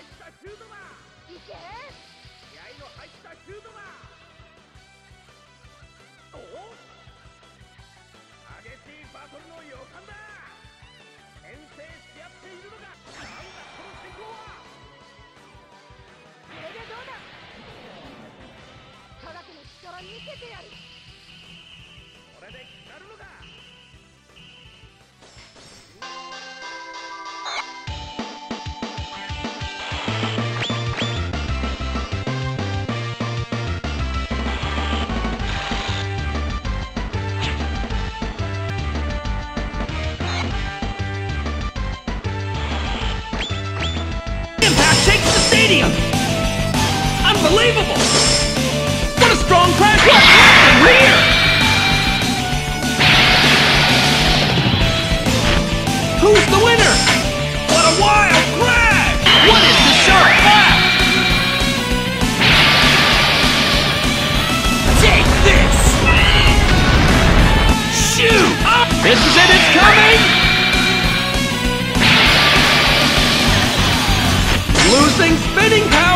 入ったシュートだ。いけ気合の入ったシュートだ。おお激しいバトルの予感だ。遠征し合っているのか。なんだこの進行は。これでどうだ。科学の力見せてやる。これで決まるのか。Unbelievable! What a strong crash! What happened here? Who's the winner? What a wild crash! What is the sharp laugh? Take this! Shoot! Up! This is it! It's coming! Losing spinning power!